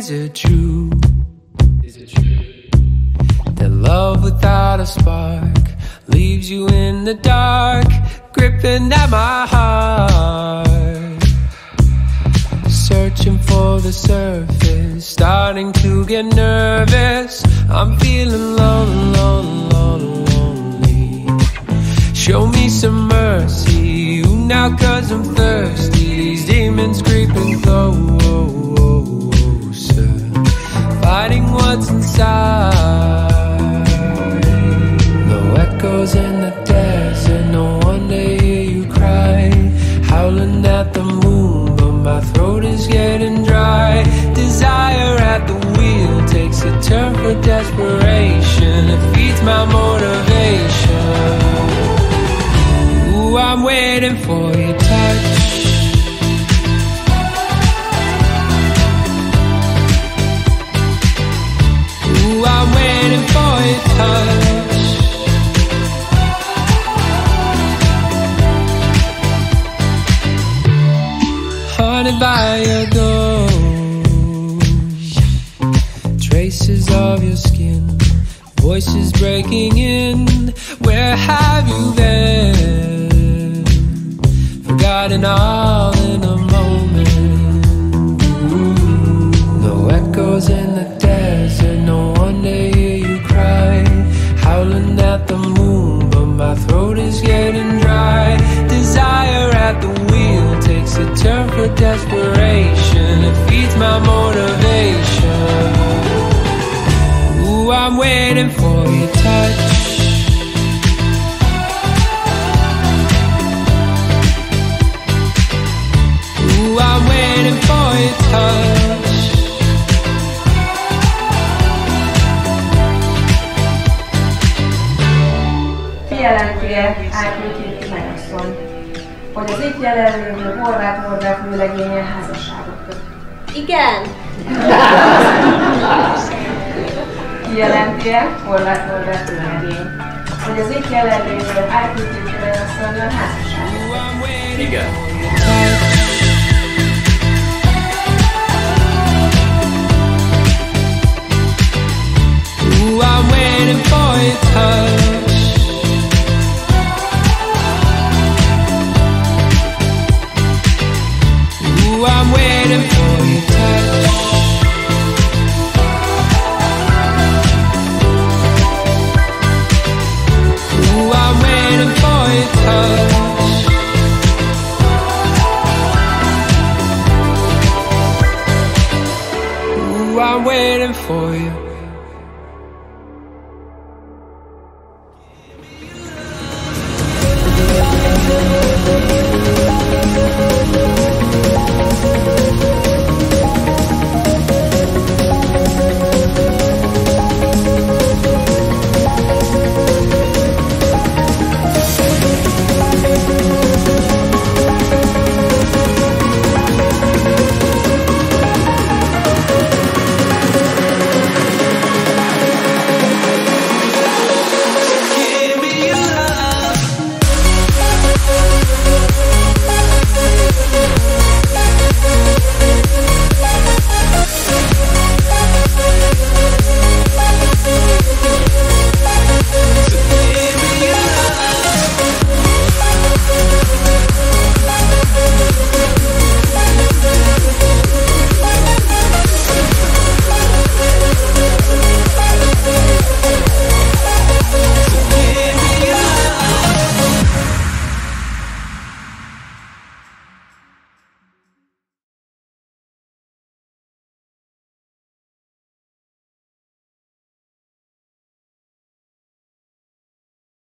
Is it true that love without a spark leaves you in the dark, gripping at my heart? Searching for the surface, starting to get nervous. I'm feeling lonely, lonely, lonely. Show me some mercy, ooh, now 'cause I'm thirsty. These demons creeping closer, fighting what's inside. No echoes in the desert, no one to hear you cry. Howling at the moon, but my throat is getting dry. Desire at the wheel takes a turn for desperation. It feeds my motivation. Ooh, I'm waiting for your touch. I'm waiting for your touch. Haunted by your ghost, traces of your skin, voices breaking in. Where have you been? Forgotten all in a moment. Ooh. No echoes in the desert, no one to hear you cry. Howling at the moon, but my throat is getting dry. Desire at the wheel takes a turn for desperation. It feeds my motivation. Ooh, I'm waiting for your touch. Ooh, I'm waiting for your touch. Átműként megosztom, hogy az itt jelenlő Horváth vőlegénye házasságot köt. Igen! Kijelenti-e Horváth vőlegény, hogy az itt jelenlő Átműként megosztom házasságot köt? Igen! Ooh, I'm waiting for your touch.